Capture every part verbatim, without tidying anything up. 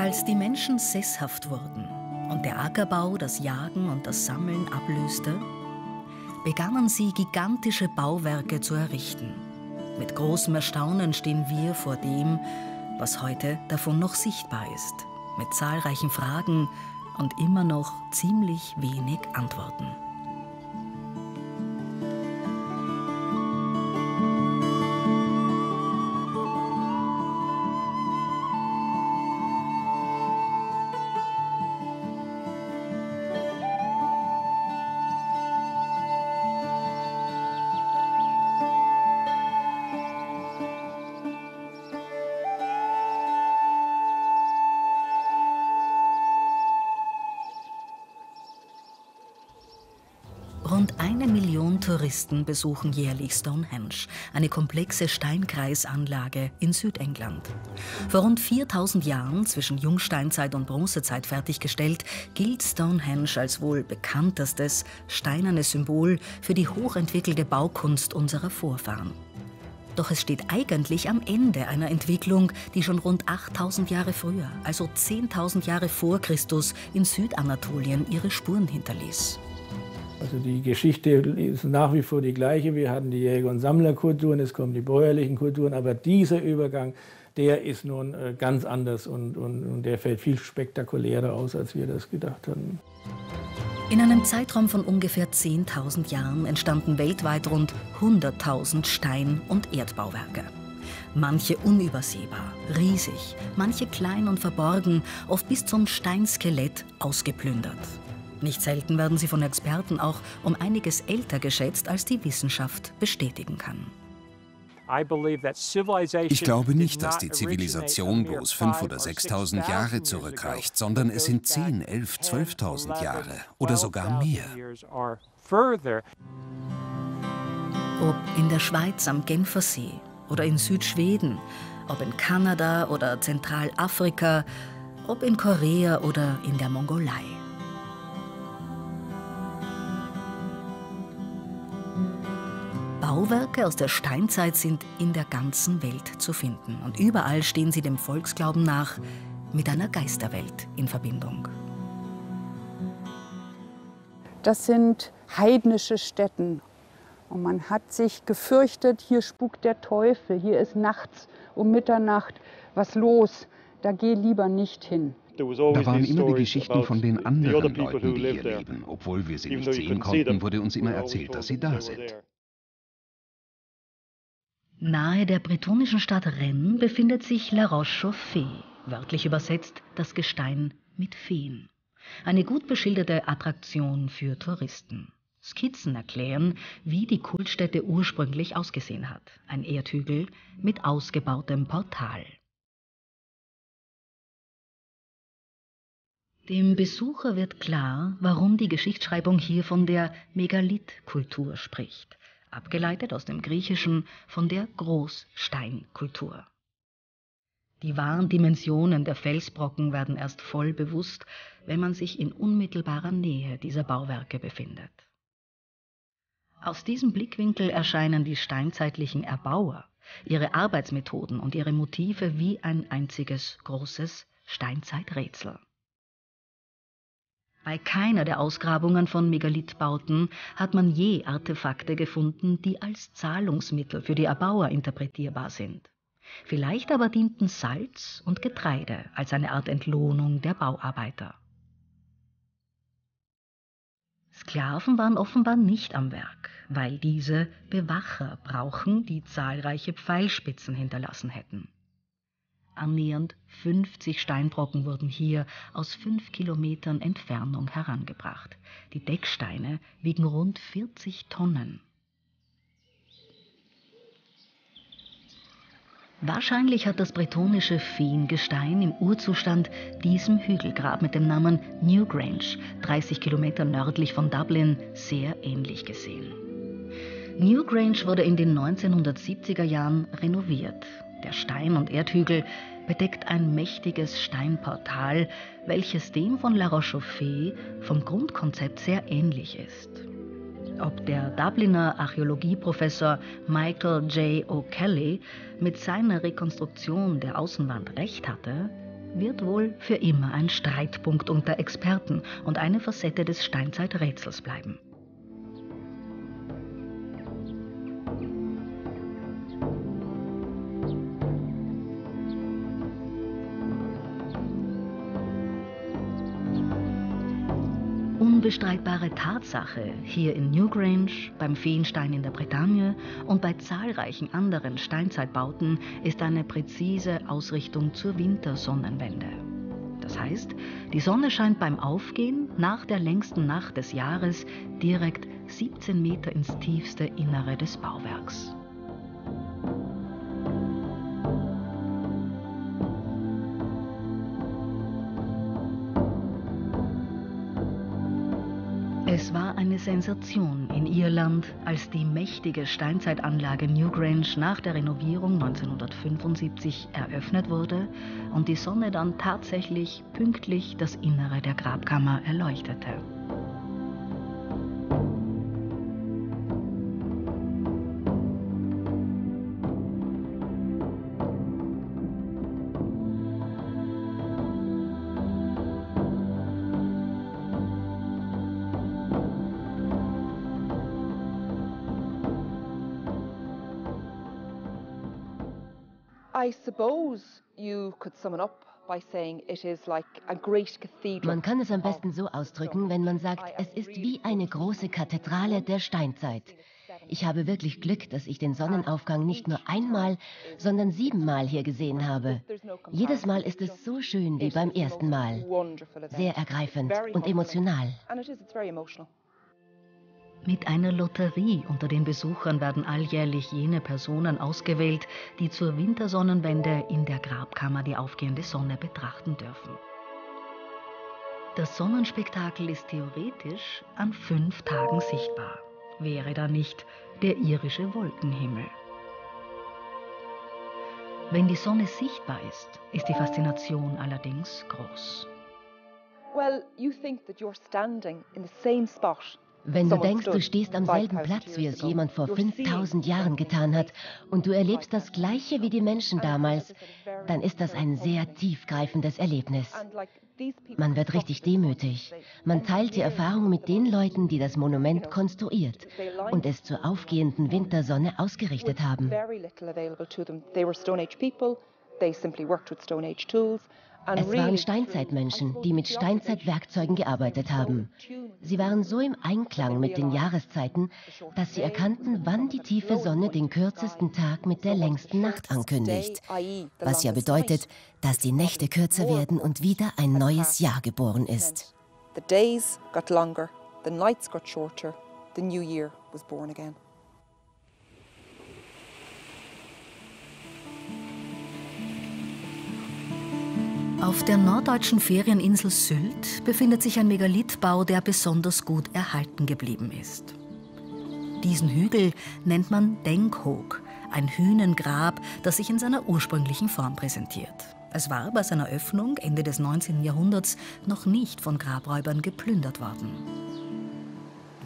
Als die Menschen sesshaft wurden und der Ackerbau das Jagen und das Sammeln ablöste, begannen sie, gigantische Bauwerke zu errichten. Mit großem Erstaunen stehen wir vor dem, was heute davon noch sichtbar ist, mit zahlreichen Fragen und immer noch ziemlich wenig Antworten. Rund eine Million Touristen besuchen jährlich Stonehenge, eine komplexe Steinkreisanlage in Südengland. Vor rund viertausend Jahren, zwischen Jungsteinzeit und Bronzezeit fertiggestellt, gilt Stonehenge als wohl bekanntestes steinernes Symbol für die hochentwickelte Baukunst unserer Vorfahren. Doch es steht eigentlich am Ende einer Entwicklung, die schon rund achttausend Jahre früher, also zehntausend Jahre vor Christus, in Südanatolien ihre Spuren hinterließ. Also die Geschichte ist nach wie vor die gleiche. Wir hatten die Jäger- und Sammlerkulturen, es kommen die bäuerlichen Kulturen. Aber dieser Übergang, der ist nun ganz anders und, und, und der fällt viel spektakulärer aus, als wir das gedacht hatten. In einem Zeitraum von ungefähr zehntausend Jahren entstanden weltweit rund hunderttausend Stein- und Erdbauwerke. Manche unübersehbar, riesig, manche klein und verborgen, oft bis zum Steinskelett ausgeplündert. Nicht selten werden sie von Experten auch um einiges älter geschätzt, als die Wissenschaft bestätigen kann. Ich glaube nicht, dass die Zivilisation bloß fünftausend oder sechstausend Jahre zurückreicht, sondern es sind zehntausend, elftausend, zwölftausend Jahre oder sogar mehr. Ob in der Schweiz am Genfersee oder in Südschweden, ob in Kanada oder Zentralafrika, ob in Korea oder in der Mongolei. Bauwerke aus der Steinzeit sind in der ganzen Welt zu finden. Und überall stehen sie dem Volksglauben nach mit einer Geisterwelt in Verbindung. Das sind heidnische Stätten. Und man hat sich gefürchtet, hier spukt der Teufel, hier ist nachts um Mitternacht was los, da geh lieber nicht hin. Da waren immer die Geschichten von den anderen Leuten, die hier leben. Obwohl wir sie nicht sehen konnten, wurde uns immer erzählt, dass sie da sind. Nahe der bretonischen Stadt Rennes befindet sich La Roche-aux-Fées, wörtlich übersetzt das Gestein mit Feen. Eine gut beschilderte Attraktion für Touristen. Skizzen erklären, wie die Kultstätte ursprünglich ausgesehen hat. Ein Erdhügel mit ausgebautem Portal. Dem Besucher wird klar, warum die Geschichtsschreibung hier von der Megalithkultur spricht. Abgeleitet aus dem Griechischen von der Großsteinkultur. Die wahren Dimensionen der Felsbrocken werden erst voll bewusst, wenn man sich in unmittelbarer Nähe dieser Bauwerke befindet. Aus diesem Blickwinkel erscheinen die steinzeitlichen Erbauer, ihre Arbeitsmethoden und ihre Motive wie ein einziges großes Steinzeiträtsel. Bei keiner der Ausgrabungen von Megalithbauten hat man je Artefakte gefunden, die als Zahlungsmittel für die Erbauer interpretierbar sind. Vielleicht aber dienten Salz und Getreide als eine Art Entlohnung der Bauarbeiter. Sklaven waren offenbar nicht am Werk, weil diese Bewacher brauchen, die zahlreiche Pfeilspitzen hinterlassen hätten. Annähernd fünfzig Steinbrocken wurden hier aus fünf Kilometern Entfernung herangebracht. Die Decksteine wiegen rund vierzig Tonnen. Wahrscheinlich hat das bretonische Feengestein im Urzustand diesem Hügelgrab mit dem Namen Newgrange, dreißig Kilometer nördlich von Dublin, sehr ähnlich gesehen. Newgrange wurde in den neunzehnhundertsiebziger Jahren renoviert. Der Stein- und Erdhügel bedeckt ein mächtiges Steinportal, welches dem von La Roche-aux-Fées vom Grundkonzept sehr ähnlich ist. Ob der Dubliner Archäologieprofessor Michael J. O'Kelly mit seiner Rekonstruktion der Außenwand recht hatte, wird wohl für immer ein Streitpunkt unter Experten und eine Facette des Steinzeiträtsels bleiben. Unbestreitbare Tatsache hier in Newgrange, beim Feenstein in der Bretagne und bei zahlreichen anderen Steinzeitbauten ist eine präzise Ausrichtung zur Wintersonnenwende. Das heißt, die Sonne scheint beim Aufgehen nach der längsten Nacht des Jahres direkt siebzehn Meter ins tiefste Innere des Bauwerks. Es war eine Sensation in Irland, als die mächtige Steinzeitanlage Newgrange nach der Renovierung neunzehnhundertfünfundsiebzig eröffnet wurde und die Sonne dann tatsächlich pünktlich das Innere der Grabkammer erleuchtete. Man kann es am besten so ausdrücken, wenn man sagt, es ist wie eine große Kathedrale der Steinzeit. Ich habe wirklich Glück, dass ich den Sonnenaufgang nicht nur einmal, sondern siebenmal hier gesehen habe. Jedes Mal ist es so schön wie beim ersten Mal. Sehr ergreifend und emotional. Mit einer Lotterie unter den Besuchern werden alljährlich jene Personen ausgewählt, die zur Wintersonnenwende in der Grabkammer die aufgehende Sonne betrachten dürfen. Das Sonnenspektakel ist theoretisch an fünf Tagen sichtbar. Wäre da nicht der irische Wolkenhimmel. Wenn die Sonne sichtbar ist, ist die Faszination allerdings groß. Well, you think that you're standing in the same spot. Wenn du denkst, du stehst am selben Platz, wie es jemand vor fünftausend Jahren getan hat, und du erlebst das Gleiche wie die Menschen damals, dann ist das ein sehr tiefgreifendes Erlebnis. Man wird richtig demütig. Man teilt die Erfahrung mit den Leuten, die das Monument konstruiert und es zur aufgehenden Wintersonne ausgerichtet haben. Es waren Steinzeitmenschen, die mit Steinzeitwerkzeugen gearbeitet haben. Sie waren so im Einklang mit den Jahreszeiten, dass sie erkannten, wann die tiefe Sonne den kürzesten Tag mit der längsten Nacht ankündigt. Was ja bedeutet, dass die Nächte kürzer werden und wieder ein neues Jahr geboren ist. The days got longer, the nights got shorter, the new year was born again. Auf der norddeutschen Ferieninsel Sylt befindet sich ein Megalithbau, der besonders gut erhalten geblieben ist. Diesen Hügel nennt man Denkhoog, ein Hünengrab, das sich in seiner ursprünglichen Form präsentiert. Es war bei seiner Öffnung Ende des neunzehnten Jahrhunderts noch nicht von Grabräubern geplündert worden.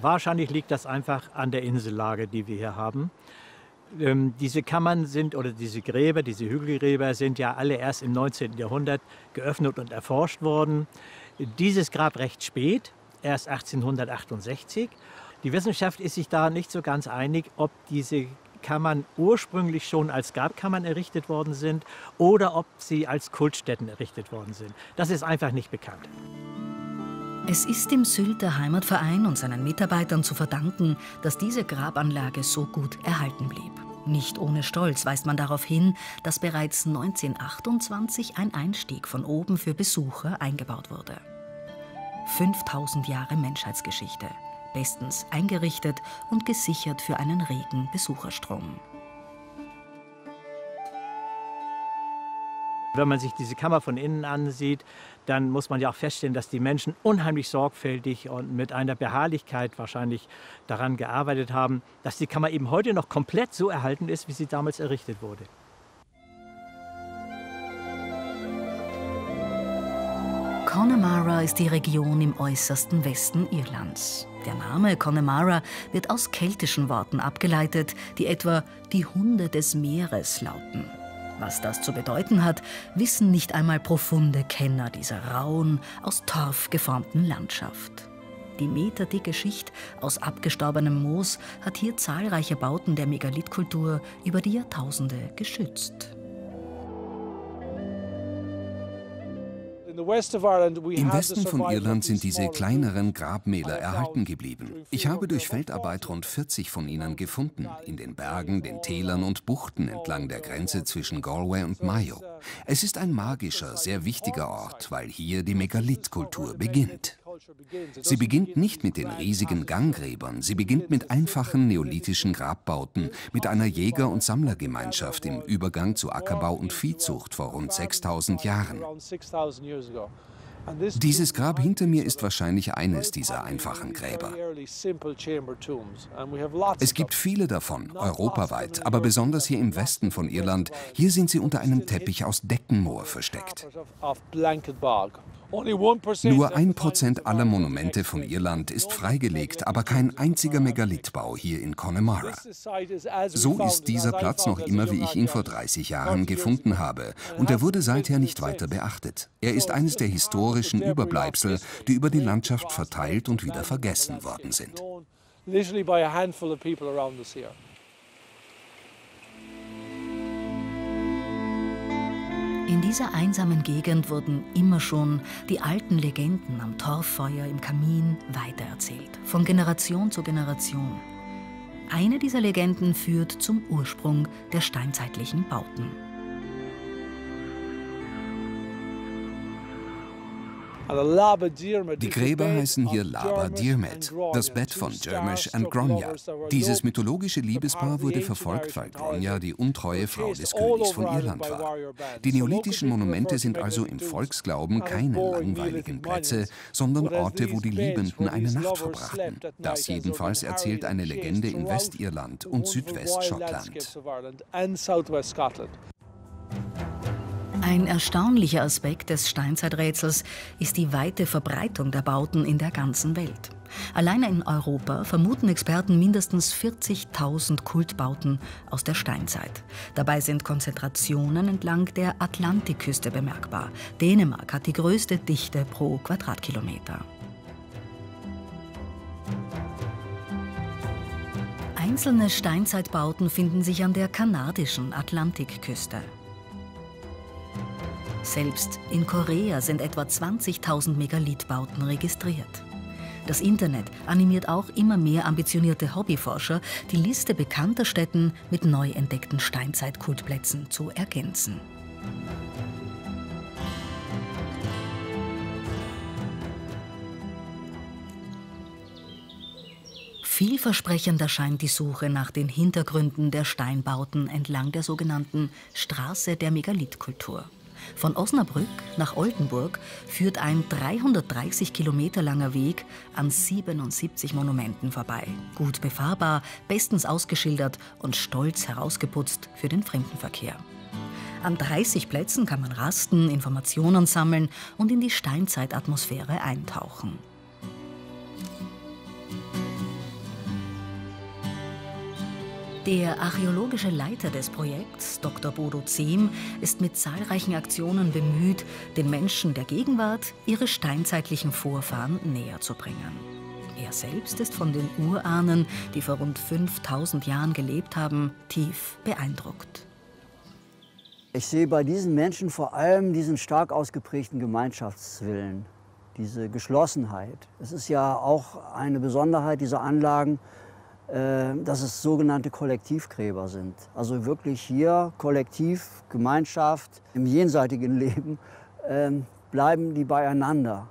Wahrscheinlich liegt das einfach an der Insellage, die wir hier haben. Diese Kammern sind, oder diese Gräber, diese Hügelgräber sind ja alle erst im neunzehnten Jahrhundert geöffnet und erforscht worden. Dieses Grab recht spät, erst achtzehnhundertachtundsechzig. Die Wissenschaft ist sich da nicht so ganz einig, ob diese Kammern ursprünglich schon als Grabkammern errichtet worden sind oder ob sie als Kultstätten errichtet worden sind. Das ist einfach nicht bekannt. Es ist dem Sylter Heimatverein und seinen Mitarbeitern zu verdanken, dass diese Grabanlage so gut erhalten blieb. Nicht ohne Stolz weist man darauf hin, dass bereits neunzehnhundertachtundzwanzig ein Einstieg von oben für Besucher eingebaut wurde. fünftausend Jahre Menschheitsgeschichte, bestens eingerichtet und gesichert für einen regen Besucherstrom. Wenn man sich diese Kammer von innen ansieht, dann muss man ja auch feststellen, dass die Menschen unheimlich sorgfältig und mit einer Beharrlichkeit wahrscheinlich daran gearbeitet haben, dass die Kammer eben heute noch komplett so erhalten ist, wie sie damals errichtet wurde. Connemara ist die Region im äußersten Westen Irlands. Der Name Connemara wird aus keltischen Worten abgeleitet, die etwa die Hunde des Meeres lauten. Was das zu bedeuten hat, wissen nicht einmal profunde Kenner dieser rauen, aus Torf geformten Landschaft. Die meterdicke Schicht aus abgestorbenem Moos hat hier zahlreiche Bauten der Megalithkultur über die Jahrtausende geschützt. Im Westen von Irland sind diese kleineren Grabmäler erhalten geblieben. Ich habe durch Feldarbeit rund vierzig von ihnen gefunden, in den Bergen, den Tälern und Buchten entlang der Grenze zwischen Galway und Mayo. Es ist ein magischer, sehr wichtiger Ort, weil hier die Megalithkultur beginnt. Sie beginnt nicht mit den riesigen Ganggräbern, sie beginnt mit einfachen neolithischen Grabbauten, mit einer Jäger- und Sammlergemeinschaft im Übergang zu Ackerbau und Viehzucht vor rund sechstausend Jahren. Dieses Grab hinter mir ist wahrscheinlich eines dieser einfachen Gräber. Es gibt viele davon, europaweit, aber besonders hier im Westen von Irland. Hier sind sie unter einem Teppich aus Deckenmoor versteckt. Nur ein Prozent aller Monumente von Irland ist freigelegt, aber kein einziger Megalithbau hier in Connemara. So ist dieser Platz noch immer, wie ich ihn vor dreißig Jahren gefunden habe, und er wurde seither nicht weiter beachtet. Er ist eines der historischen Überbleibsel, die über die Landschaft verteilt und wieder vergessen worden sind. In dieser einsamen Gegend wurden immer schon die alten Legenden am Torffeuer im Kamin weitererzählt, von Generation zu Generation. Eine dieser Legenden führt zum Ursprung der steinzeitlichen Bauten. Die Gräber heißen hier Laba Diermet, das Bett von Jermish und Gronja. Dieses mythologische Liebespaar wurde verfolgt, weil Gronja die untreue Frau des Königs von Irland war. Die neolithischen Monumente sind also im Volksglauben keine langweiligen Plätze, sondern Orte, wo die Liebenden eine Nacht verbrachten. Das jedenfalls erzählt eine Legende in Westirland und Südwestschottland. Ein erstaunlicher Aspekt des Steinzeiträtsels ist die weite Verbreitung der Bauten in der ganzen Welt. Alleine in Europa vermuten Experten mindestens vierzigtausend Kultbauten aus der Steinzeit. Dabei sind Konzentrationen entlang der Atlantikküste bemerkbar. Dänemark hat die größte Dichte pro Quadratkilometer. Einzelne Steinzeitbauten finden sich an der kanadischen Atlantikküste. Selbst in Korea sind etwa zwanzigtausend Megalithbauten registriert. Das Internet animiert auch immer mehr ambitionierte Hobbyforscher, die Liste bekannter Städten mit neu entdeckten Steinzeitkultplätzen zu ergänzen. Vielversprechender scheint die Suche nach den Hintergründen der Steinbauten entlang der sogenannten Straße der Megalithkultur. Von Osnabrück nach Oldenburg führt ein dreihundertdreißig Kilometer langer Weg an siebenundsiebzig Monumenten vorbei. Gut befahrbar, bestens ausgeschildert und stolz herausgeputzt für den Fremdenverkehr. An dreißig Plätzen kann man rasten, Informationen sammeln und in die Steinzeitatmosphäre eintauchen. Der archäologische Leiter des Projekts, Doktor Bodo Zehm, ist mit zahlreichen Aktionen bemüht, den Menschen der Gegenwart ihre steinzeitlichen Vorfahren näher zu bringen. Er selbst ist von den Urahnen, die vor rund fünftausend Jahren gelebt haben, tief beeindruckt. Ich sehe bei diesen Menschen vor allem diesen stark ausgeprägten Gemeinschaftswillen, diese Geschlossenheit. Es ist ja auch eine Besonderheit dieser Anlagen, dass es sogenannte Kollektivgräber sind. Also wirklich hier kollektiv, Gemeinschaft, im jenseitigen Leben ähm, bleiben die beieinander.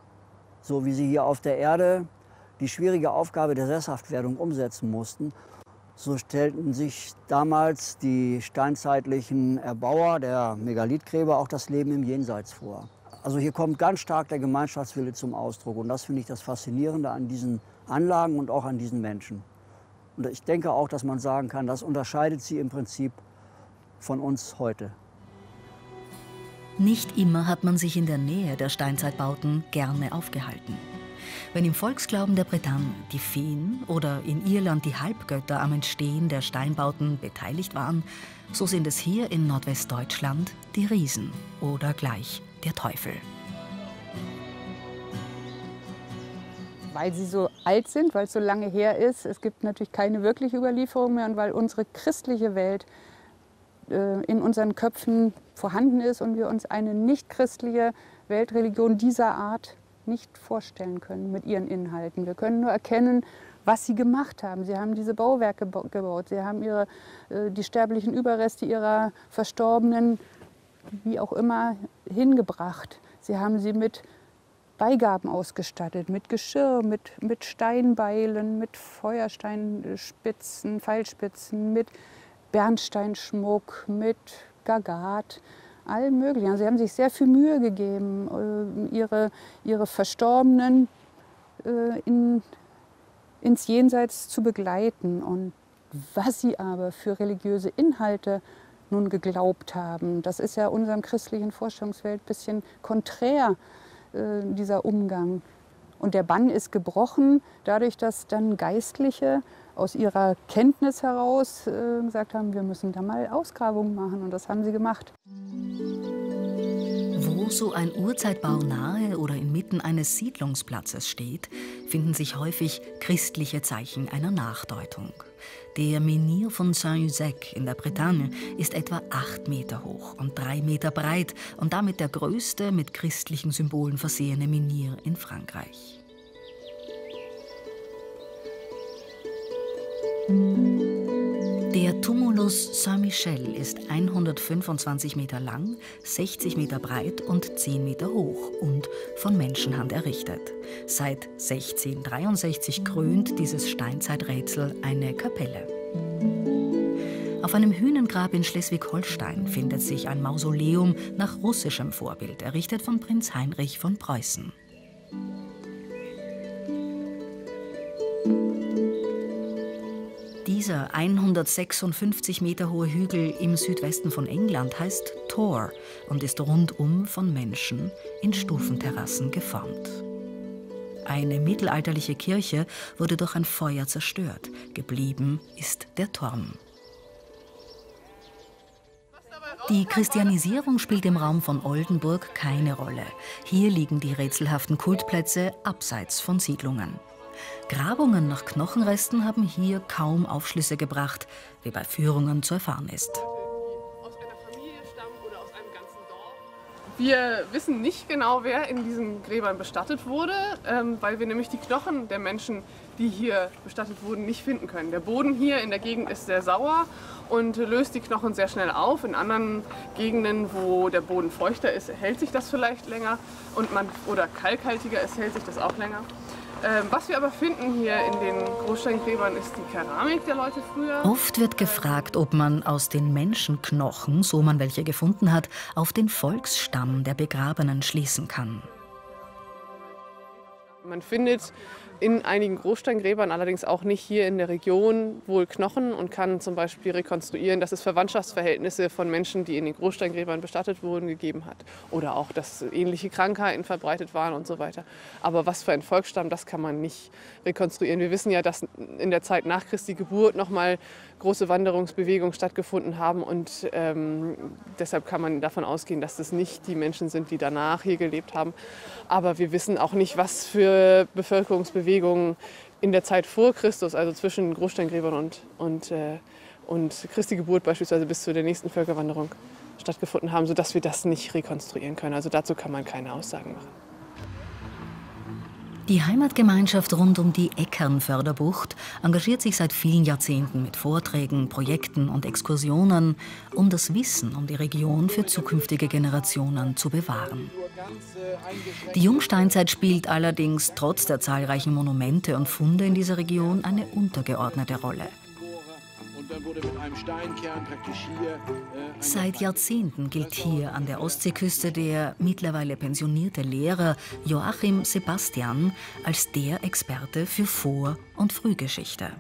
So wie sie hier auf der Erde die schwierige Aufgabe der Sesshaftwerdung umsetzen mussten, so stellten sich damals die steinzeitlichen Erbauer der Megalithgräber auch das Leben im Jenseits vor. Also hier kommt ganz stark der Gemeinschaftswille zum Ausdruck. Und das finde ich das Faszinierende an diesen Anlagen und auch an diesen Menschen. Und ich denke auch, dass man sagen kann, das unterscheidet sie im Prinzip von uns heute. Nicht immer hat man sich in der Nähe der Steinzeitbauten gerne aufgehalten. Wenn im Volksglauben der Bretagne die Feen oder in Irland die Halbgötter am Entstehen der Steinbauten beteiligt waren, so sind es hier in Nordwestdeutschland die Riesen oder gleich der Teufel. Weil sie so alt sind, weil es so lange her ist, es gibt natürlich keine wirkliche Überlieferung mehr und weil unsere christliche Welt äh, in unseren Köpfen vorhanden ist und wir uns eine nichtchristliche Weltreligion dieser Art nicht vorstellen können mit ihren Inhalten. Wir können nur erkennen, was sie gemacht haben. Sie haben diese Bauwerke gebaut, sie haben ihre, äh, die sterblichen Überreste ihrer Verstorbenen, wie auch immer, hingebracht. Sie haben sie mit Beigaben ausgestattet, mit Geschirr, mit, mit Steinbeilen, mit Feuersteinspitzen, Pfeilspitzen, mit Bernsteinschmuck, mit Gagat, allem Möglichen. Sie haben sich sehr viel Mühe gegeben, ihre, ihre Verstorbenen in, ins Jenseits zu begleiten. Und was sie aber für religiöse Inhalte nun geglaubt haben, das ist ja unserem christlichen Vorstellungswelt ein bisschen konträr, dieser Umgang. Und der Bann ist gebrochen, dadurch, dass dann Geistliche aus ihrer Kenntnis heraus äh, gesagt haben, wir müssen da mal Ausgrabungen machen. Und das haben sie gemacht. Wo so ein Urzeitbau nahe oder inmitten eines Siedlungsplatzes steht, finden sich häufig christliche Zeichen einer Nachdeutung. Der Menhir von Saint-Usec in der Bretagne ist etwa acht Meter hoch und drei Meter breit und damit der größte mit christlichen Symbolen versehene Menhir in Frankreich. Der Tumulus Saint-Michel ist hundertfünfundzwanzig Meter lang, sechzig Meter breit und zehn Meter hoch und von Menschenhand errichtet. Seit sechzehnhundertdreiundsechzig krönt dieses Steinzeiträtsel eine Kapelle. Auf einem Hünengrab in Schleswig-Holstein findet sich ein Mausoleum nach russischem Vorbild, errichtet von Prinz Heinrich von Preußen. Dieser hundertsechsundfünfzig Meter hohe Hügel im Südwesten von England heißt Tor und ist rundum von Menschen in Stufenterrassen geformt. Eine mittelalterliche Kirche wurde durch ein Feuer zerstört. Geblieben ist der Turm. Die Christianisierung spielt im Raum von Oldenburg keine Rolle. Hier liegen die rätselhaften Kultplätze abseits von Siedlungen. Grabungen nach Knochenresten haben hier kaum Aufschlüsse gebracht, wie bei Führungen zu erfahren ist. Wir wissen nicht genau, wer in diesen Gräbern bestattet wurde, weil wir nämlich die Knochen der Menschen, die hier bestattet wurden, nicht finden können. Der Boden hier in der Gegend ist sehr sauer und löst die Knochen sehr schnell auf. In anderen Gegenden, wo der Boden feuchter ist, hält sich das vielleicht länger und man, oder kalkhaltiger ist, hält sich das auch länger. Was wir aber finden hier in den Großsteingräbern, ist die Keramik der Leute früher. Oft wird gefragt, ob man aus den Menschenknochen, so man welche gefunden hat, auf den Volksstamm der Begrabenen schließen kann. Man findet in einigen Großsteingräbern, allerdings auch nicht hier in der Region, wohl Knochen und kann zum Beispiel rekonstruieren, dass es Verwandtschaftsverhältnisse von Menschen, die in den Großsteingräbern bestattet wurden, gegeben hat. Oder auch, dass ähnliche Krankheiten verbreitet waren und so weiter. Aber was für ein Volksstamm, das kann man nicht rekonstruieren. Wir wissen ja, dass in der Zeit nach Christi Geburt nochmal große Wanderungsbewegungen stattgefunden haben. Und ähm, deshalb kann man davon ausgehen, dass das nicht die Menschen sind, die danach hier gelebt haben. Aber wir wissen auch nicht, was für Bevölkerungsbewegungen Bewegungen in der Zeit vor Christus, also zwischen Großsteingräbern und, und, äh, und Christi Geburt beispielsweise bis zu der nächsten Völkerwanderung stattgefunden haben, sodass wir das nicht rekonstruieren können. Also dazu kann man keine Aussagen machen. Die Heimatgemeinschaft rund um die Eckernförderbucht engagiert sich seit vielen Jahrzehnten mit Vorträgen, Projekten und Exkursionen, um das Wissen um die Region für zukünftige Generationen zu bewahren. Die Jungsteinzeit spielt allerdings trotz der zahlreichen Monumente und Funde in dieser Region eine untergeordnete Rolle. Seit Jahrzehnten gilt hier an der Ostseeküste der mittlerweile pensionierte Lehrer Joachim Sebastian als der Experte für Vor- und Frühgeschichte.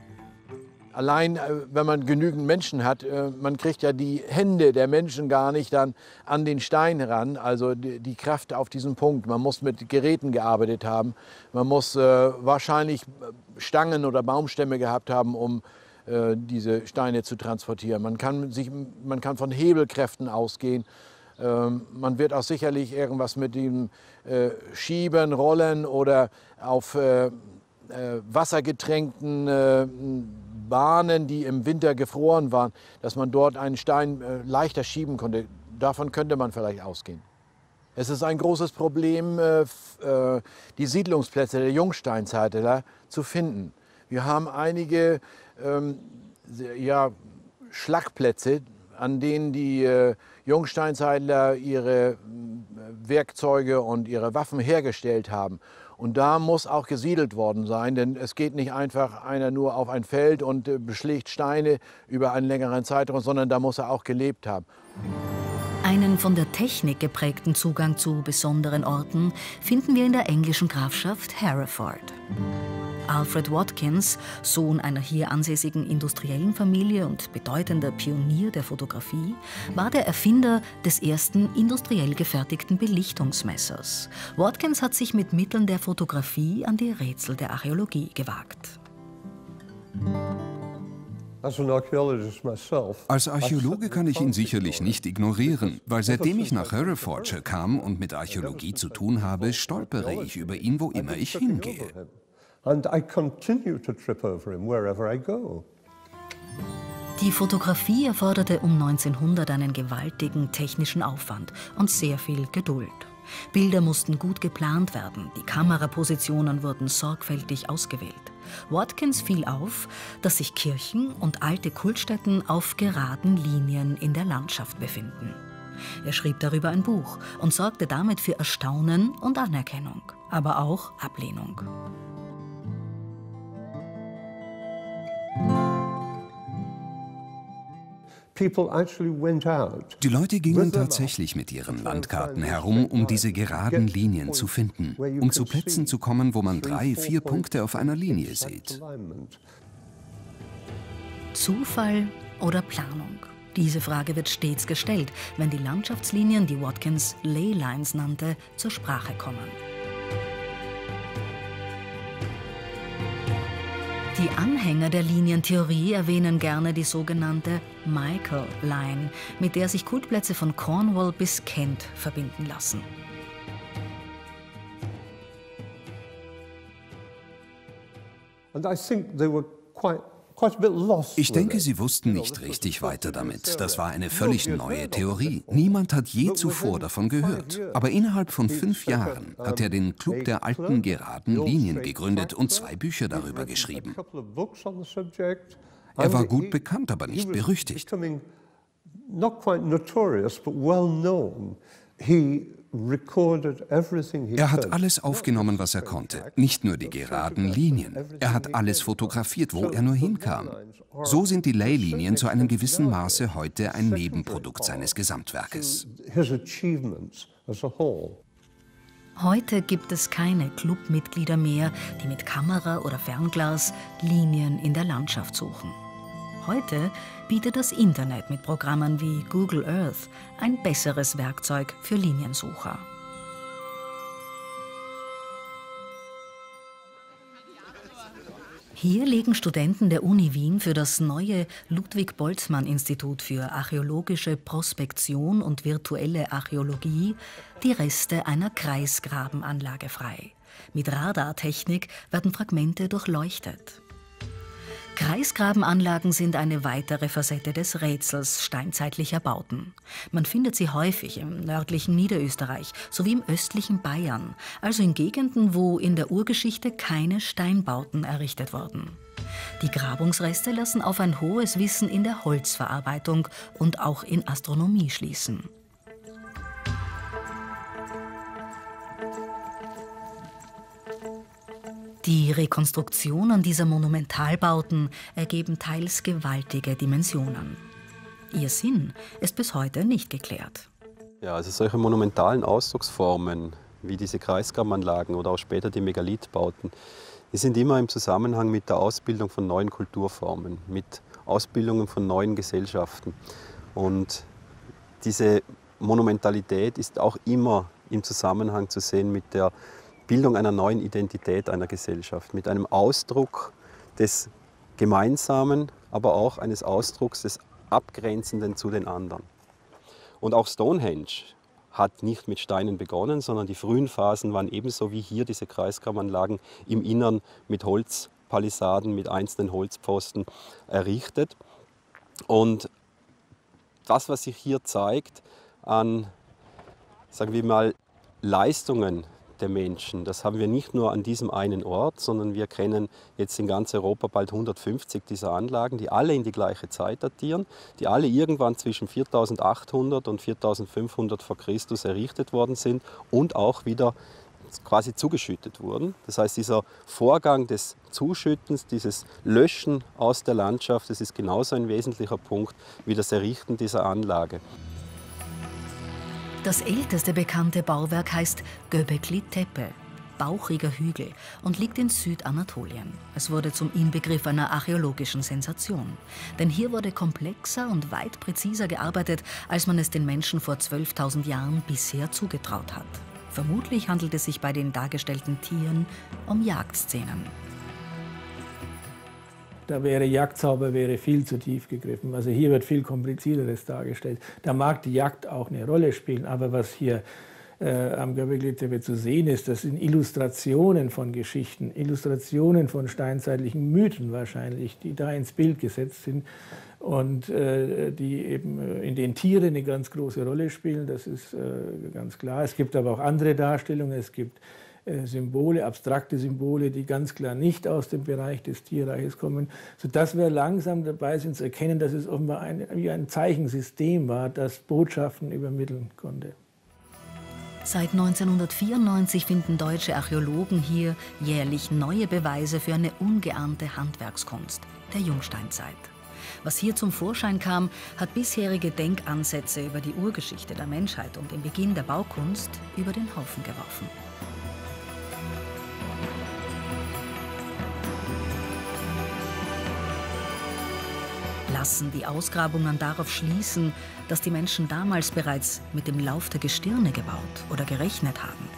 Allein, wenn man genügend Menschen hat, man kriegt ja die Hände der Menschen gar nicht dann an den Stein ran, also die Kraft auf diesen Punkt. Man muss mit Geräten gearbeitet haben, man muss wahrscheinlich Stangen oder Baumstämme gehabt haben, um diese Steine zu transportieren. Man kann sich, man kann von Hebelkräften ausgehen. Man wird auch sicherlich irgendwas mit dem Schieben, Rollen oder auf wassergetränkten Bahnen, die im Winter gefroren waren, dass man dort einen Stein äh, leichter schieben konnte. Davon könnte man vielleicht ausgehen. Es ist ein großes Problem, äh, äh, die Siedlungsplätze der Jungsteinzeit äh, zu finden. Wir haben einige ähm, ja, Schlagplätze, an denen die äh, Jungsteinzeitler ihre äh, Werkzeuge und ihre Waffen hergestellt haben. Und da muss auch gesiedelt worden sein, denn es geht nicht einfach einer nur auf ein Feld und beschlägt Steine über einen längeren Zeitraum, sondern da muss er auch gelebt haben. Einen von der Technik geprägten Zugang zu besonderen Orten finden wir in der englischen Grafschaft Hereford. Alfred Watkins, Sohn einer hier ansässigen industriellen Familie und bedeutender Pionier der Fotografie, war der Erfinder des ersten industriell gefertigten Belichtungsmessers. Watkins hat sich mit Mitteln der Fotografie an die Rätsel der Archäologie gewagt. Als Archäologe kann ich ihn sicherlich nicht ignorieren, weil seitdem ich nach Herefordshire kam und mit Archäologie zu tun habe, stolpere ich über ihn, wo immer ich hingehe. Die Fotografie erforderte um neunzehnhundert einen gewaltigen technischen Aufwand und sehr viel Geduld. Bilder mussten gut geplant werden, die Kamerapositionen wurden sorgfältig ausgewählt. Watkins fiel auf, dass sich Kirchen und alte Kultstätten auf geraden Linien in der Landschaft befinden. Er schrieb darüber ein Buch und sorgte damit für Erstaunen und Anerkennung, aber auch Ablehnung. Die Leute gingen tatsächlich mit ihren Landkarten herum, um diese geraden Linien zu finden, um zu Plätzen zu kommen, wo man drei, vier Punkte auf einer Linie sieht. Zufall oder Planung? Diese Frage wird stets gestellt, wenn die Landschaftslinien, die Watkins Leylines nannte, zur Sprache kommen. Die Anhänger der Linientheorie erwähnen gerne die sogenannte Michael Line, mit der sich Kultplätze von Cornwall bis Kent verbinden lassen. And I think they were quite Ich denke, sie wussten nicht richtig weiter damit. Das war eine völlig neue Theorie. Niemand hat je zuvor davon gehört. Aber innerhalb von fünf Jahren hat er den Club der alten geraden Linien gegründet und zwei Bücher darüber geschrieben. Er war gut bekannt, aber nicht berüchtigt. Er hat alles aufgenommen, was er konnte, nicht nur die geraden Linien. Er hat alles fotografiert, wo er nur hinkam. So sind die Leylinien zu einem gewissen Maße heute ein Nebenprodukt seines Gesamtwerkes. Heute gibt es keine Clubmitglieder mehr, die mit Kamera oder Fernglas Linien in der Landschaft suchen. Heute bietet das Internet mit Programmen wie Google Earth ein besseres Werkzeug für Liniensucher. Hier legen Studenten der Uni Wien für das neue Ludwig-Boltzmann-Institut für archäologische Prospektion und virtuelle Archäologie die Reste einer Kreisgrabenanlage frei. Mit Radartechnik werden Fragmente durchleuchtet. Kreisgrabenanlagen sind eine weitere Facette des Rätsels steinzeitlicher Bauten. Man findet sie häufig im nördlichen Niederösterreich sowie im östlichen Bayern, also in Gegenden, wo in der Urgeschichte keine Steinbauten errichtet wurden. Die Grabungsreste lassen auf ein hohes Wissen in der Holzverarbeitung und auch in Astronomie schließen. Die Rekonstruktionen dieser Monumentalbauten ergeben teils gewaltige Dimensionen. Ihr Sinn ist bis heute nicht geklärt. Ja, also solche monumentalen Ausdrucksformen wie diese Kreisgrabenanlagen oder auch später die Megalithbauten, Die sind immer im Zusammenhang mit der Ausbildung von neuen Kulturformen, mit Ausbildungen von neuen Gesellschaften. Und diese Monumentalität ist auch immer im Zusammenhang zu sehen mit der Bildung einer neuen Identität einer Gesellschaft, mit einem Ausdruck des Gemeinsamen, aber auch eines Ausdrucks des Abgrenzenden zu den anderen. Und auch Stonehenge hat nicht mit Steinen begonnen, sondern die frühen Phasen waren ebenso wie hier diese Kreiskammeranlagen im Innern mit Holzpalisaden, mit einzelnen Holzpfosten errichtet. Und das, was sich hier zeigt an, sagen wir mal, Leistungen der Menschen, das haben wir nicht nur an diesem einen Ort, sondern wir kennen jetzt in ganz Europa bald hundertfünfzig dieser Anlagen, die alle in die gleiche Zeit datieren, die alle irgendwann zwischen viertausendachthundert und viertausendfünfhundert vor Christus errichtet worden sind und auch wieder quasi zugeschüttet wurden. Das heißt, dieser Vorgang des Zuschüttens, dieses Löschen aus der Landschaft, das ist genauso ein wesentlicher Punkt wie das Errichten dieser Anlage. Das älteste bekannte Bauwerk heißt Göbekli Tepe, bauchiger Hügel, und liegt in Südanatolien. Es wurde zum Inbegriff einer archäologischen Sensation. Denn hier wurde komplexer und weit präziser gearbeitet, als man es den Menschen vor zwölftausend Jahren bisher zugetraut hat. Vermutlich handelt es sich bei den dargestellten Tieren um Jagdszenen. Da wäre Jagdzauber wäre viel zu tief gegriffen. Also hier wird viel Komplizierteres dargestellt. Da mag die Jagd auch eine Rolle spielen, aber was hier äh, am Göbekli Tepe zu sehen ist, das sind Illustrationen von Geschichten, Illustrationen von steinzeitlichen Mythen wahrscheinlich, die da ins Bild gesetzt sind und äh, die eben in den Tieren eine ganz große Rolle spielen. Das ist äh, ganz klar. Es gibt aber auch andere Darstellungen. Es gibt Symbole, abstrakte Symbole, die ganz klar nicht aus dem Bereich des Tierreiches kommen, sodass wir langsam dabei sind zu erkennen, dass es offenbar ein, wie ein Zeichensystem war, das Botschaften übermitteln konnte. Seit neunzehnhundertvierundneunzig finden deutsche Archäologen hier jährlich neue Beweise für eine ungeahnte Handwerkskunst der Jungsteinzeit. Was hier zum Vorschein kam, hat bisherige Denkansätze über die Urgeschichte der Menschheit und den Beginn der Baukunst über den Haufen geworfen. Lassen die Ausgrabungen darauf schließen, dass die Menschen damals bereits mit dem Lauf der Gestirne gebaut oder gerechnet haben.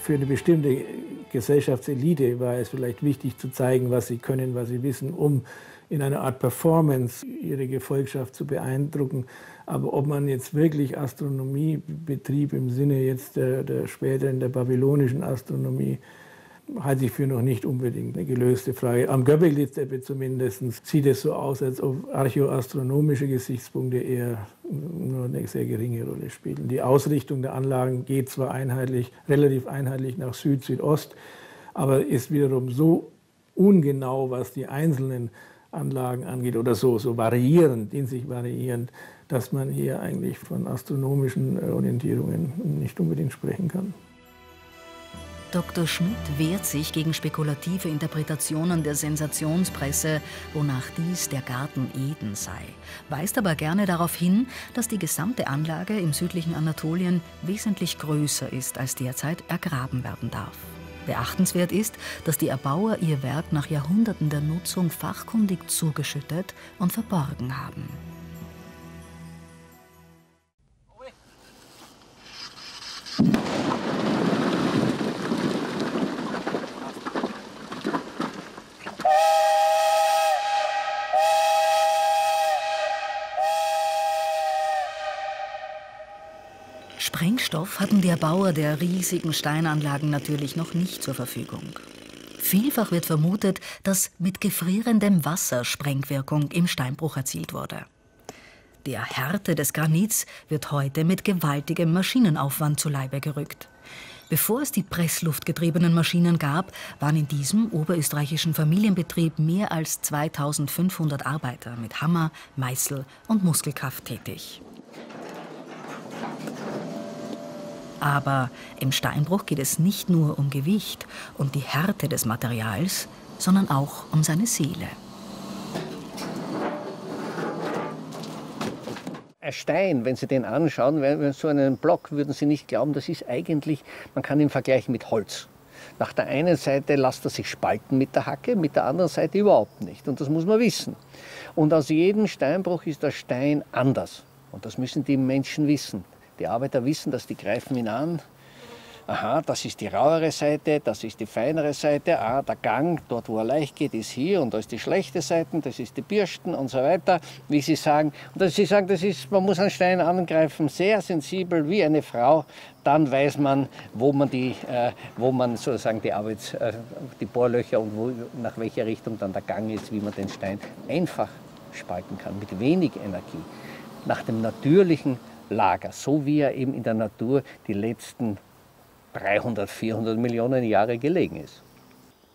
Für eine bestimmte Gesellschaftselite war es vielleicht wichtig zu zeigen, was sie können, was sie wissen, um in einer Art Performance ihre Gefolgschaft zu beeindrucken. Aber ob man jetzt wirklich Astronomie betrieb im Sinne jetzt der, der späteren der babylonischen Astronomie, halte ich für noch nicht unbedingt eine gelöste Frage. Am Göbekli Tepe zumindest sieht es so aus, als ob archäoastronomische Gesichtspunkte eher nur eine sehr geringe Rolle spielen. Die Ausrichtung der Anlagen geht zwar einheitlich, relativ einheitlich nach Süd, Südost, aber ist wiederum so ungenau, was die einzelnen Anlagen angeht oder so, so variierend, in sich variierend, dass man hier eigentlich von astronomischen Orientierungen nicht unbedingt sprechen kann. Doktor Schmidt wehrt sich gegen spekulative Interpretationen der Sensationspresse, wonach dies der Garten Eden sei, weist aber gerne darauf hin, dass die gesamte Anlage im südlichen Anatolien wesentlich größer ist, als derzeit ergraben werden darf. Beachtenswert ist, dass die Erbauer ihr Werk nach Jahrhunderten der Nutzung fachkundig zugeschüttet und verborgen haben. Sprengstoff hatten die Erbauer der riesigen Steinanlagen natürlich noch nicht zur Verfügung. Vielfach wird vermutet, dass mit gefrierendem Wasser Sprengwirkung im Steinbruch erzielt wurde. Der Härte des Granits wird heute mit gewaltigem Maschinenaufwand zu Leibe gerückt. Bevor es die pressluftgetriebenen Maschinen gab, waren in diesem oberösterreichischen Familienbetrieb mehr als zweitausendfünfhundert Arbeiter mit Hammer, Meißel und Muskelkraft tätig. Aber im Steinbruch geht es nicht nur um Gewicht und die Härte des Materials, sondern auch um seine Seele. ein Stein, wenn Sie den anschauen, wenn, so einen Block, würden Sie nicht glauben, das ist eigentlich, man kann ihn vergleichen mit Holz. Nach der einen Seite lässt er sich spalten mit der Hacke, mit der anderen Seite überhaupt nicht. Und das muss man wissen. Und aus jedem Steinbruch ist der Stein anders. Und das müssen die Menschen wissen. Die Arbeiter wissen das, die greifen ihn an. Aha, das ist die rauere Seite, das ist die feinere Seite. Ah, der Gang, dort wo er leicht geht, ist hier und da ist die schlechte Seite, das ist die Birsten und so weiter, wie Sie sagen. Und Sie sagen, das ist, man muss einen Stein angreifen, sehr sensibel wie eine Frau. Dann weiß man, wo man die, äh, wo man sozusagen die Arbeits, äh, die Bohrlöcher und wo, nach welcher Richtung dann der Gang ist, wie man den Stein einfach spalten kann mit wenig Energie, nach dem natürlichen Lager, so wie er eben in der Natur die letzten dreihundert, vierhundert Millionen Jahre gelegen ist.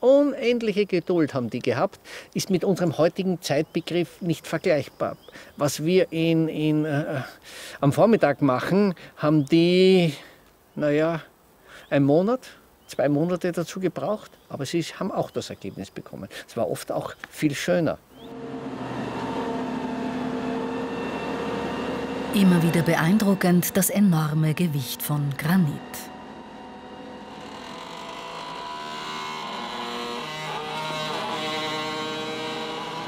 Unendliche Geduld haben die gehabt, ist mit unserem heutigen Zeitbegriff nicht vergleichbar. Was wir in, in, äh, am Vormittag machen, haben die, naja, einen Monat, zwei Monate dazu gebraucht, aber sie haben auch das Ergebnis bekommen. Es war oft auch viel schöner. Immer wieder beeindruckend das enorme Gewicht von Granit.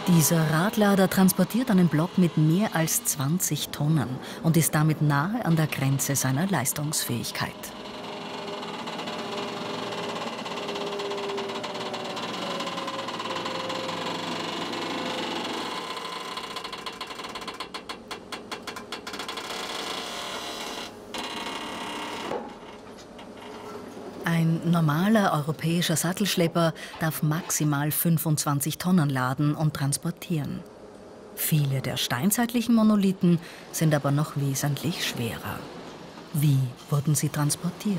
Dieser Radlader transportiert einen Block mit mehr als zwanzig Tonnen und ist damit nahe an der Grenze seiner Leistungsfähigkeit. Ein normaler europäischer Sattelschlepper darf maximal fünfundzwanzig Tonnen laden und transportieren. Viele der steinzeitlichen Monolithen sind aber noch wesentlich schwerer. Wie wurden sie transportiert?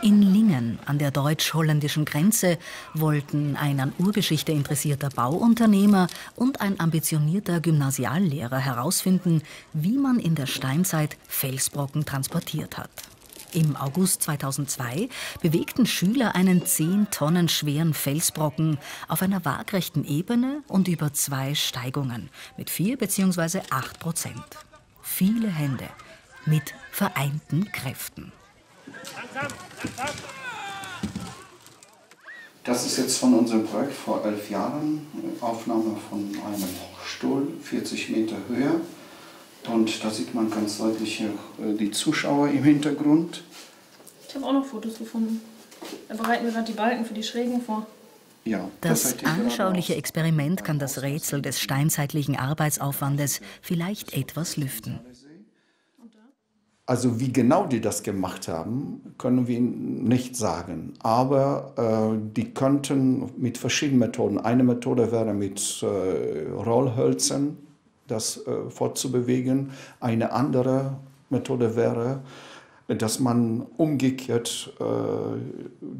In Lingen an der deutsch-holländischen Grenze wollten ein an Urgeschichte interessierter Bauunternehmer und ein ambitionierter Gymnasiallehrer herausfinden, wie man in der Steinzeit Felsbrocken transportiert hat. Im August zweitausendzwei bewegten Schüler einen zehn Tonnen schweren Felsbrocken auf einer waagrechten Ebene und über zwei Steigungen mit vier bzw. acht Prozent. Viele Hände mit vereinten Kräften. Das ist jetzt von unserem Projekt vor elf Jahren, Aufnahme von einem Hochstuhl, vierzig Meter Höhe. Und da sieht man ganz deutlich die Zuschauer im Hintergrund. Ich habe auch noch Fotos gefunden. Da bereiten wir gerade die Balken für die Schrägen vor. Ja, das das anschauliche Experiment kann das Rätsel des steinzeitlichen Arbeitsaufwandes vielleicht etwas lüften. Also wie genau die das gemacht haben, können wir nicht sagen. Aber äh, die könnten mit verschiedenen Methoden. Eine Methode wäre mit äh, Rollhölzern das äh, fortzubewegen. Eine andere Methode wäre, dass man umgekehrt äh,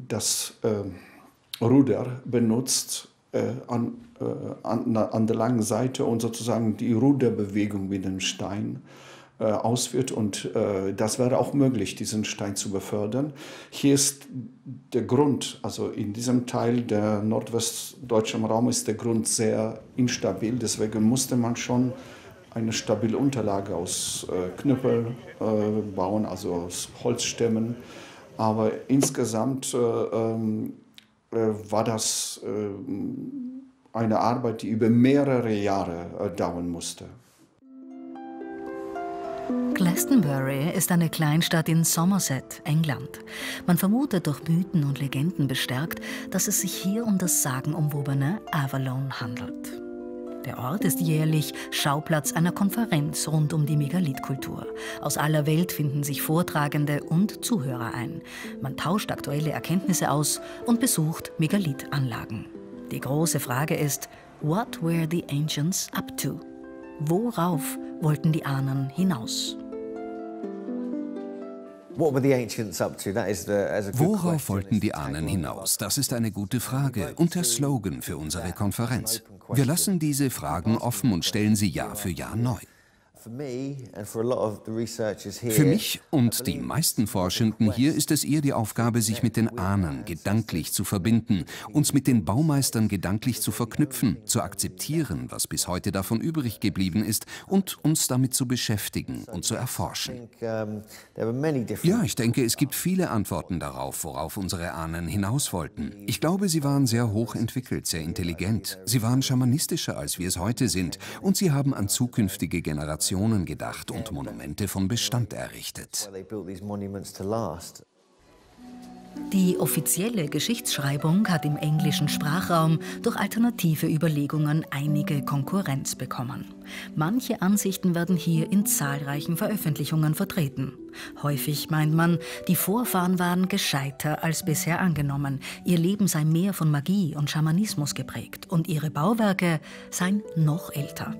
das äh, Ruder benutzt äh, an, äh, an, an der langen Seite und sozusagen die Ruderbewegung mit dem Stein ausführt, und äh, das wäre auch möglich, diesen Stein zu befördern. Hier ist der Grund, also in diesem Teil der nordwestdeutschen Raum ist der Grund sehr instabil, deswegen musste man schon eine stabile Unterlage aus äh, Knüppeln äh, bauen, also aus Holzstämmen, aber insgesamt äh, äh, war das äh, eine Arbeit, die über mehrere Jahre äh, dauern musste. Glastonbury ist eine Kleinstadt in Somerset, England. Man vermutet, durch Mythen und Legenden bestärkt, dass es sich hier um das sagenumwobene Avalon handelt. Der Ort ist jährlich Schauplatz einer Konferenz rund um die Megalithkultur. Aus aller Welt finden sich Vortragende und Zuhörer ein. Man tauscht aktuelle Erkenntnisse aus und besucht Megalithanlagen. Die große Frage ist, what were the ancients up to? Worauf wollten die Ahnen hinaus? Worauf wollten die Ahnen hinaus? Das ist eine gute Frage und der Slogan für unsere Konferenz. Wir lassen diese Fragen offen und stellen sie Jahr für Jahr neu. Für mich und die meisten Forschenden hier ist es eher die Aufgabe, sich mit den Ahnen gedanklich zu verbinden, uns mit den Baumeistern gedanklich zu verknüpfen, zu akzeptieren, was bis heute davon übrig geblieben ist, und uns damit zu beschäftigen und zu erforschen. Ja, ich denke, es gibt viele Antworten darauf, worauf unsere Ahnen hinaus wollten. Ich glaube, sie waren sehr hoch entwickelt, sehr intelligent. Sie waren schamanistischer, als wir es heute sind, und sie haben an zukünftige Generationen gedacht und Monumente von Bestand errichtet. Die offizielle Geschichtsschreibung hat im englischen Sprachraum durch alternative Überlegungen einige Konkurrenz bekommen. Manche Ansichten werden hier in zahlreichen Veröffentlichungen vertreten. Häufig meint man, die Vorfahren waren gescheiter als bisher angenommen, ihr Leben sei mehr von Magie und Schamanismus geprägt und ihre Bauwerke seien noch älter.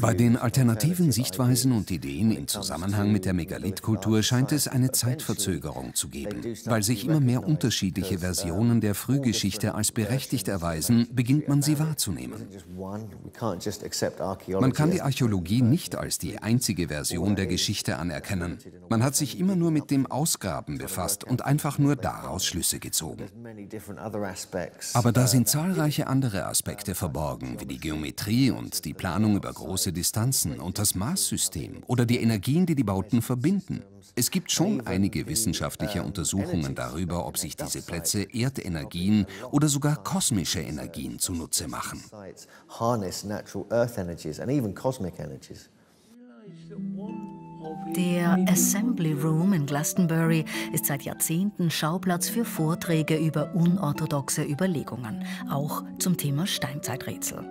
Bei den alternativen Sichtweisen und Ideen im Zusammenhang mit der Megalithkultur scheint es eine Zeitverzögerung zu geben. Weil sich immer mehr unterschiedliche Versionen der Frühgeschichte als berechtigt erweisen, beginnt man sie wahrzunehmen. Man kann die Archäologie nicht als die einzige Version der Geschichte anerkennen. Man hat sich immer nur mit dem Ausgraben befasst und einfach nur daraus Schlüsse gezogen. Aber da sind zahlreiche andere Aspekte verborgen, wie die Geometrie und die Planung über große Distanzen und das Maßsystem oder die Energien, die die Bauten verbinden. Es gibt schon einige wissenschaftliche Untersuchungen darüber, ob sich diese Plätze Erdenergien oder sogar kosmische Energien zunutze machen. Der Assembly Room in Glastonbury ist seit Jahrzehnten Schauplatz für Vorträge über unorthodoxe Überlegungen, auch zum Thema Steinzeiträtsel.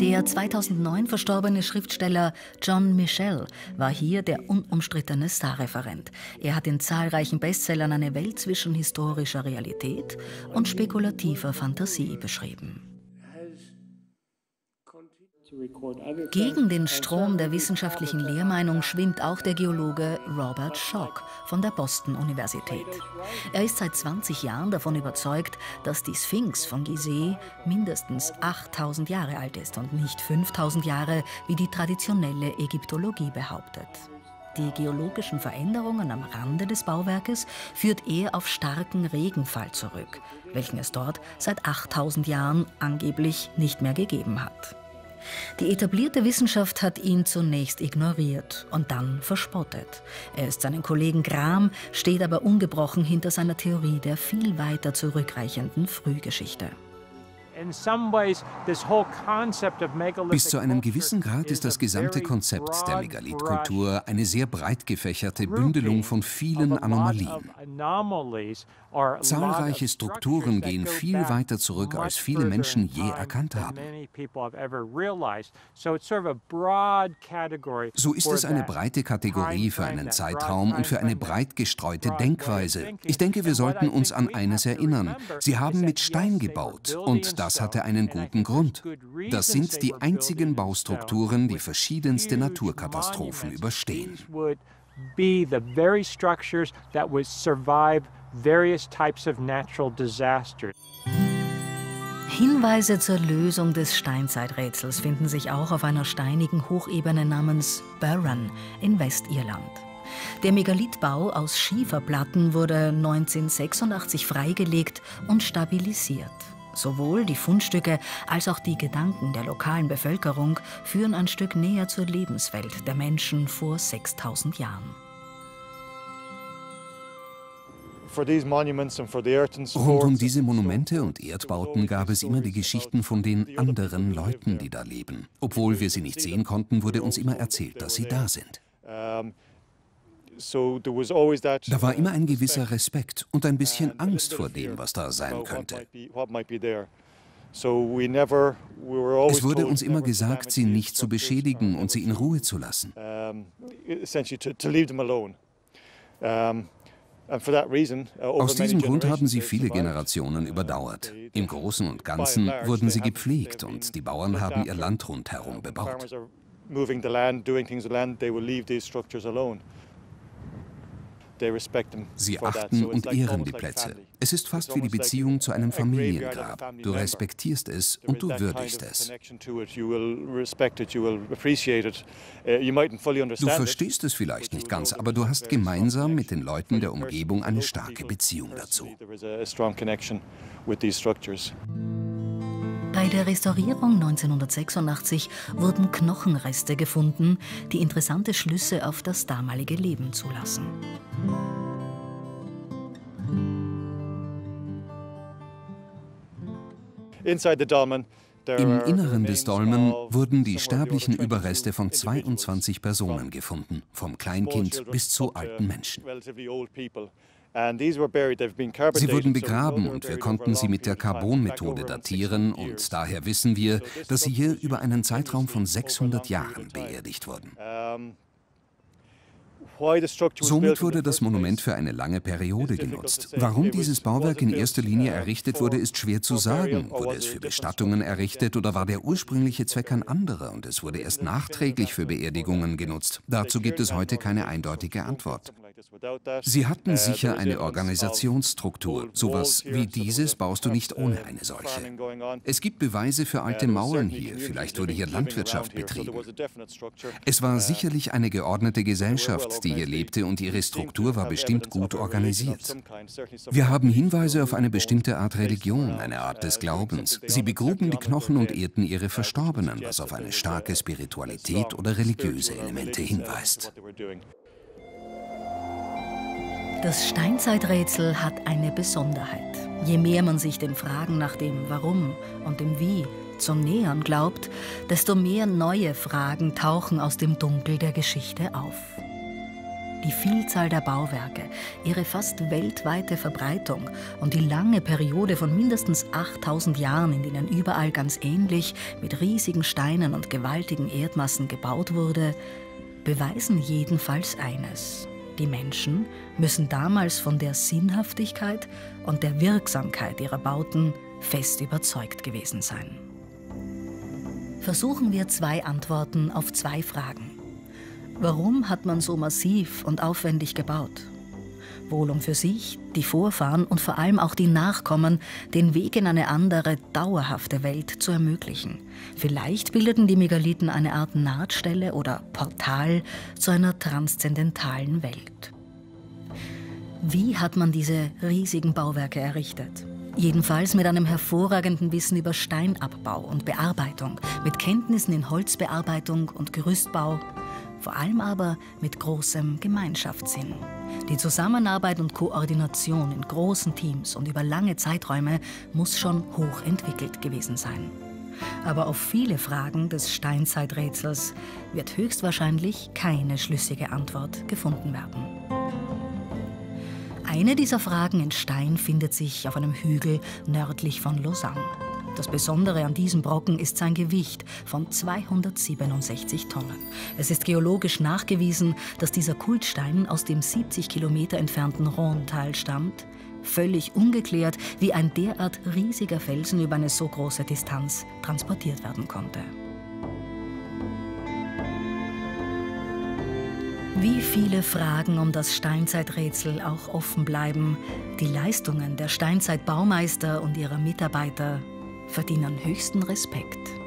Der zweitausendneun verstorbene Schriftsteller John Michell war hier der unumstrittene Starreferent. Er hat in zahlreichen Bestsellern eine Welt zwischen historischer Realität und spekulativer Fantasie beschrieben. Gegen den Strom der wissenschaftlichen Lehrmeinung schwimmt auch der Geologe Robert Schock von der Boston-Universität. Er ist seit zwanzig Jahren davon überzeugt, dass die Sphinx von Gizeh mindestens achttausend Jahre alt ist und nicht fünftausend Jahre, wie die traditionelle Ägyptologie behauptet. Die geologischen Veränderungen am Rande des Bauwerkes führt er auf starken Regenfall zurück, welchen es dort seit achttausend Jahren angeblich nicht mehr gegeben hat. Die etablierte Wissenschaft hat ihn zunächst ignoriert und dann verspottet. Er ist seinen Kollegen gram, steht aber ungebrochen hinter seiner Theorie der viel weiter zurückreichenden Frühgeschichte. Bis zu einem gewissen Grad ist das gesamte Konzept der Megalithkultur eine sehr breit gefächerte Bündelung von vielen Anomalien. Zahlreiche Strukturen gehen viel weiter zurück, als viele Menschen je erkannt haben. So ist es eine breite Kategorie für einen Zeitraum und für eine breit gestreute Denkweise. Ich denke, wir sollten uns an eines erinnern. Sie haben mit Stein gebaut und das Das hatte einen guten Grund. Das sind die einzigen Baustrukturen, die verschiedenste Naturkatastrophen überstehen. Hinweise zur Lösung des Steinzeiträtsels finden sich auch auf einer steinigen Hochebene namens Barron in Westirland. Der Megalithbau aus Schieferplatten wurde neunzehnhundertsechsundachtzig freigelegt und stabilisiert. Sowohl die Fundstücke als auch die Gedanken der lokalen Bevölkerung führen ein Stück näher zur Lebenswelt der Menschen vor sechstausend Jahren. Rund um diese Monumente und Erdbauten gab es immer die Geschichten von den anderen Leuten, die da leben. Obwohl wir sie nicht sehen konnten, wurde uns immer erzählt, dass sie da sind. Da war immer ein gewisser Respekt und ein bisschen Angst vor dem, was da sein könnte. Es wurde uns immer gesagt, sie nicht zu beschädigen und sie in Ruhe zu lassen. Aus diesem Grund haben sie viele Generationen überdauert. Im Großen und Ganzen wurden sie gepflegt und die Bauern haben ihr Land rundherum bebaut. Sie achten und ehren die Plätze. Es ist fast wie die Beziehung zu einem Familiengrab. Du respektierst es und du würdigst es. Du verstehst es vielleicht nicht ganz, aber du hast gemeinsam mit den Leuten der Umgebung eine starke Beziehung dazu. Bei der Restaurierung neunzehnhundertsechsundachtzig wurden Knochenreste gefunden, die interessante Schlüsse auf das damalige Leben zulassen. Im Inneren des Dolmen wurden die sterblichen Überreste von zweiundzwanzig Personen gefunden, vom Kleinkind bis zu alten Menschen. Sie wurden begraben und wir konnten sie mit der Carbon-Methode datieren und daher wissen wir, dass sie hier über einen Zeitraum von sechshundert Jahren beerdigt wurden. Somit wurde das Monument für eine lange Periode genutzt. Warum dieses Bauwerk in erster Linie errichtet wurde, ist schwer zu sagen. Wurde es für Bestattungen errichtet oder war der ursprüngliche Zweck ein anderer und es wurde erst nachträglich für Beerdigungen genutzt? Dazu gibt es heute keine eindeutige Antwort. Sie hatten sicher eine Organisationsstruktur. Sowas wie dieses baust du nicht ohne eine solche. Es gibt Beweise für alte Mauern hier. Vielleicht wurde hier Landwirtschaft betrieben. Es war sicherlich eine geordnete Gesellschaft, die hier lebte und ihre Struktur war bestimmt gut organisiert. Wir haben Hinweise auf eine bestimmte Art Religion, eine Art des Glaubens. Sie begruben die Knochen und ehrten ihre Verstorbenen, was auf eine starke Spiritualität oder religiöse Elemente hinweist. Das Steinzeiträtsel hat eine Besonderheit. Je mehr man sich den Fragen nach dem Warum und dem Wie zu nähern glaubt, desto mehr neue Fragen tauchen aus dem Dunkel der Geschichte auf. Die Vielzahl der Bauwerke, ihre fast weltweite Verbreitung und die lange Periode von mindestens achttausend Jahren, in denen überall ganz ähnlich mit riesigen Steinen und gewaltigen Erdmassen gebaut wurde, beweisen jedenfalls eines. Die Menschen müssen damals von der Sinnhaftigkeit und der Wirksamkeit ihrer Bauten fest überzeugt gewesen sein. Versuchen wir zwei Antworten auf zwei Fragen. Warum hat man so massiv und aufwendig gebaut? Wohl um für sich, die Vorfahren und vor allem auch die Nachkommen den Weg in eine andere, dauerhafte Welt zu ermöglichen. Vielleicht bildeten die Megalithen eine Art Nahtstelle oder Portal zu einer transzendentalen Welt. Wie hat man diese riesigen Bauwerke errichtet? Jedenfalls mit einem hervorragenden Wissen über Steinabbau und Bearbeitung, mit Kenntnissen in Holzbearbeitung und Gerüstbau, vor allem aber mit großem Gemeinschaftssinn. Die Zusammenarbeit und Koordination in großen Teams und über lange Zeiträume muss schon hoch entwickelt gewesen sein. Aber auf viele Fragen des Steinzeiträtsels wird höchstwahrscheinlich keine schlüssige Antwort gefunden werden. Eine dieser Fragen in Stein findet sich auf einem Hügel nördlich von Lausanne. Das Besondere an diesem Brocken ist sein Gewicht von zweihundertsiebenundsechzig Tonnen. Es ist geologisch nachgewiesen, dass dieser Kultstein aus dem siebzig Kilometer entfernten Rhônetal stammt, völlig ungeklärt, wie ein derart riesiger Felsen über eine so große Distanz transportiert werden konnte. Wie viele Fragen um das Steinzeiträtsel auch offen bleiben, die Leistungen der Steinzeitbaumeister und ihrer Mitarbeiter verdienen höchsten Respekt.